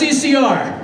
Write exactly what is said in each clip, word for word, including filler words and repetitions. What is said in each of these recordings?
C C R.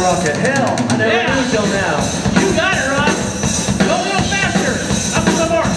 Rocket. Hell, I never yeah. knew till now. You got it, Rod. Go a little faster. Up to the mark.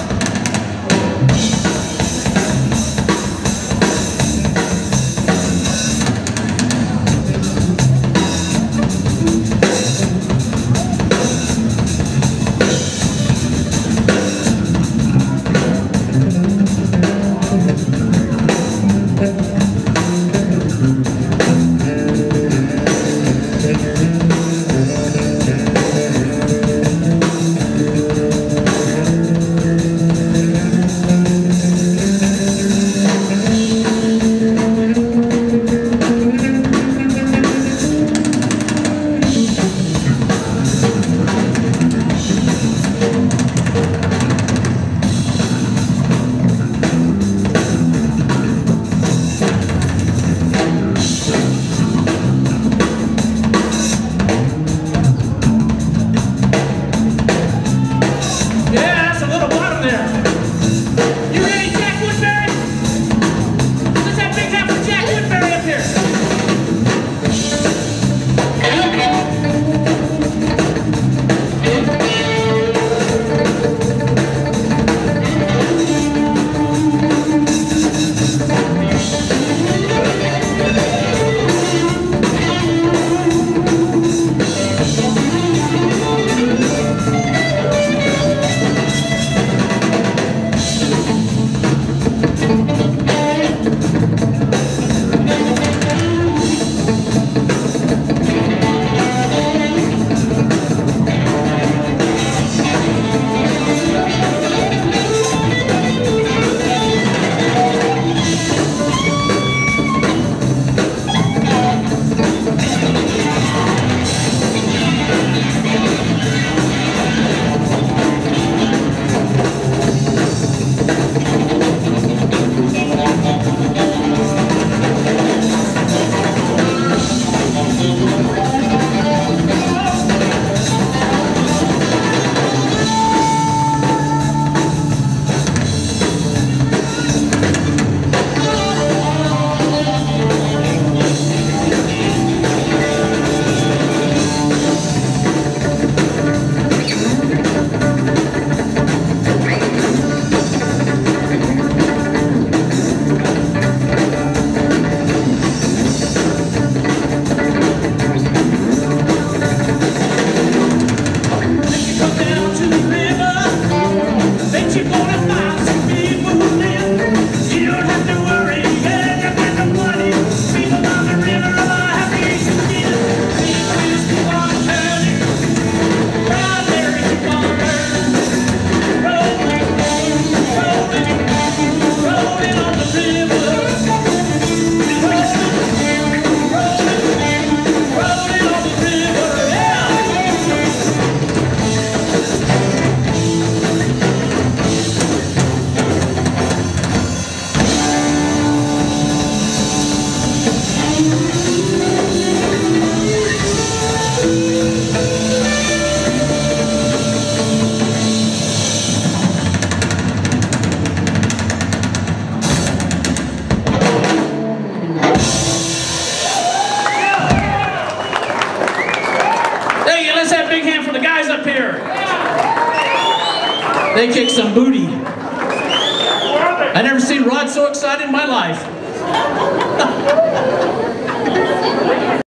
They kicked some booty. I never seen Rod so excited in my life.